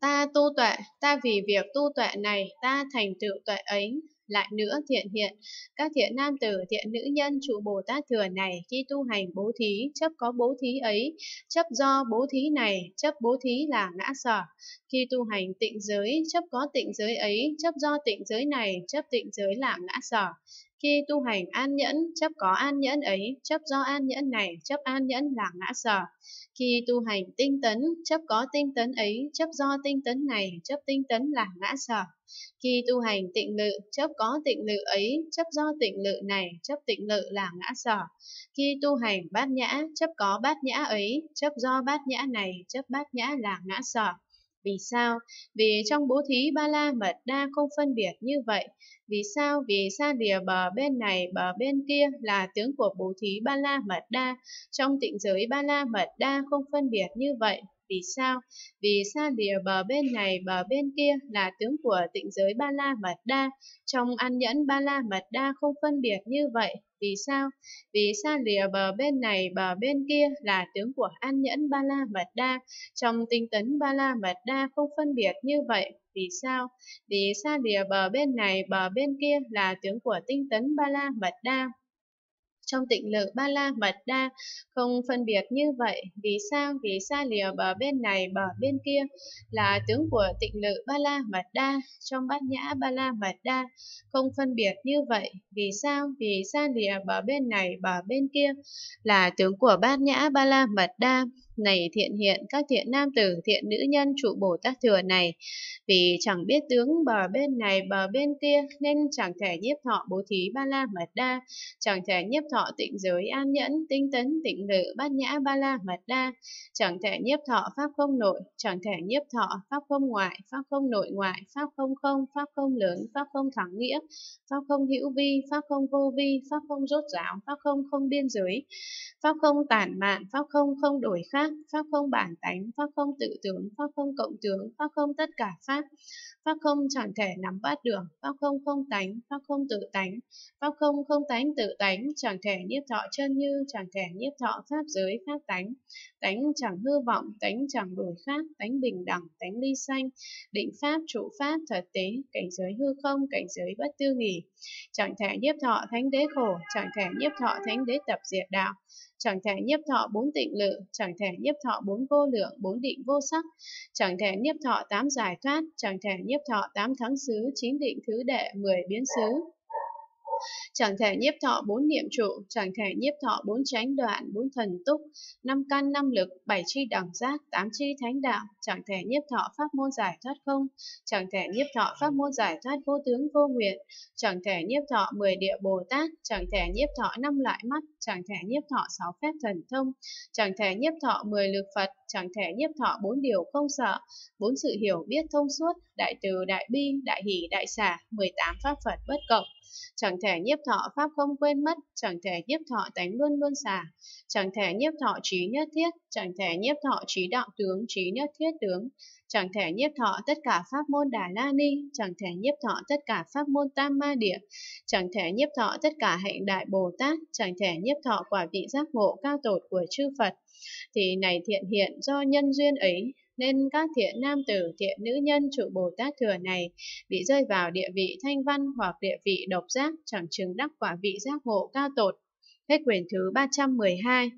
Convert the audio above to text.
Ta tu tuệ, ta vì việc tu tuệ này, ta thành tựu tuệ ấy. Lại nữa thiện hiện, các thiện nam tử, thiện nữ nhân trụ Bồ Tát Thừa này khi tu hành bố thí, chấp có bố thí ấy, chấp do bố thí này, chấp bố thí là ngã sở. Khi tu hành tịnh giới, chấp có tịnh giới ấy, chấp do tịnh giới này, chấp tịnh giới là ngã sở. Khi tu hành an nhẫn, chấp có an nhẫn ấy, chấp do an nhẫn này, chấp an nhẫn là ngã sở. Khi tu hành tinh tấn, chấp có tinh tấn ấy, chấp do tinh tấn này, chấp tinh tấn là ngã sở. Khi tu hành tịnh lự, chấp có tịnh lự ấy, chấp do tịnh lự này, chấp tịnh lự là ngã sở. Khi tu hành bát nhã, chấp có bát nhã ấy, chấp do bát nhã này, chấp bát nhã là ngã sở. Vì sao? Vì trong bố thí ba la mật đa không phân biệt như vậy. Vì sao? Vì xa lìa bờ bên này bờ bên kia là tướng của bố thí ba la mật đa. Trong tịnh giới ba la mật đa không phân biệt như vậy. Vì sao? Vì xa lìa bờ bên này bờ bên kia là tướng của tịnh giới ba la mật đa. Trong an nhẫn ba la mật đa không phân biệt như vậy. Vì sao? Vì xa lìa bờ bên này bờ bên kia là tướng của an nhẫn ba la mật đa. Trong tinh tấn ba la mật đa không phân biệt như vậy. Vì sao? Vì xa lìa bờ bên này bờ bên kia là tướng của tinh tấn ba la mật đa. Trong tịnh lự ba la mật đa không phân biệt như vậy. Vì sao? Vì xa lìa bờ bên này bờ bên kia là tướng của tịnh lự ba la mật đa. Trong bát nhã ba la mật đa không phân biệt như vậy. Vì sao? Vì xa lìa bờ bên này bờ bên kia là tướng của bát nhã ba la mật đa. Này thiện hiện, các thiện nam tử, thiện nữ nhân trụ Bồ Tát Thừa này, vì chẳng biết tướng bờ bên này bờ bên kia nên chẳng thể nhiếp thọ bố thí ba la mật đa, chẳng thể nhiếp thọ tịnh giới an nhẫn, tinh tấn, tịnh lự bát nhã ba la mật đa, chẳng thể nhiếp thọ pháp không nội, chẳng thể nhiếp thọ pháp không ngoại, pháp không nội ngoại, pháp không không, pháp không lớn, pháp không thắng nghĩa, pháp không hữu vi, pháp không vô vi, pháp không rốt ráo, pháp không không biên giới, pháp không tản mạn, pháp không không đổi khác, pháp không bản tánh, pháp không tự tướng, pháp không cộng tướng, pháp không tất cả pháp, pháp không chẳng thể nắm bắt được, pháp không không tánh, pháp không tự tánh, pháp không không tánh tự tánh, chẳng thể nhiếp thọ chân như, chẳng thể nhiếp thọ pháp giới, pháp tánh, tánh chẳng hư vọng, tánh chẳng đổi khác, tánh bình đẳng, tánh ly sanh, định pháp, trụ pháp, thật tế, cảnh giới hư không, cảnh giới bất tư nghỉ, chẳng thể nhiếp thọ thánh đế khổ, chẳng thể nhiếp thọ thánh đế tập diệt đạo, chẳng thể nhiếp thọ bốn tịnh lự, chẳng thể nhiếp thọ bốn vô lượng, bốn định vô sắc, chẳng thể nhiếp thọ tám giải thoát, chẳng thể nhiếp thọ tám thắng xứ, chín định thứ đệ, 10 biến xứ, chẳng thể nhiếp thọ bốn niệm trụ, chẳng thể nhiếp thọ bốn chánh đoạn, bốn thần túc, 5 căn 5 lực, 7 chi đẳng giác, 8 chi thánh đạo, chẳng thể nhiếp thọ pháp môn giải thoát không, chẳng thể nhiếp thọ pháp môn giải thoát vô tướng vô nguyện, chẳng thể nhiếp thọ 10 địa Bồ Tát, chẳng thể nhiếp thọ 5 loại mắt, chẳng thể nhiếp thọ 6 phép thần thông, chẳng thể nhiếp thọ 10 lực Phật, chẳng thể nhiếp thọ 4 điều không sợ, 4 sự hiểu biết thông suốt, đại từ đại bi, đại hỷ đại xả, 18 pháp Phật bất cộng, chẳng thể nhiếp thọ pháp không quên mất, chẳng thể nhiếp thọ tánh luôn luôn xả, chẳng thể nhiếp thọ trí nhất thiết, chẳng thể nhiếp thọ trí đạo tướng, trí nhất thiết tướng, chẳng thể nhiếp thọ tất cả pháp môn Đà La Ni, chẳng thể nhiếp thọ tất cả pháp môn Tam Ma Địa, chẳng thể nhiếp thọ tất cả hạnh đại Bồ Tát, chẳng thể nhiếp thọ quả vị giác ngộ cao tột của chư Phật. Thì này thiện hiện, do nhân duyên ấy nên các thiện nam tử, thiện nữ nhân trụ Bồ Tát Thừa này bị rơi vào địa vị thanh văn hoặc địa vị độc giác, chẳng chứng đắc quả vị giác ngộ cao tột. Hết quyển thứ 312.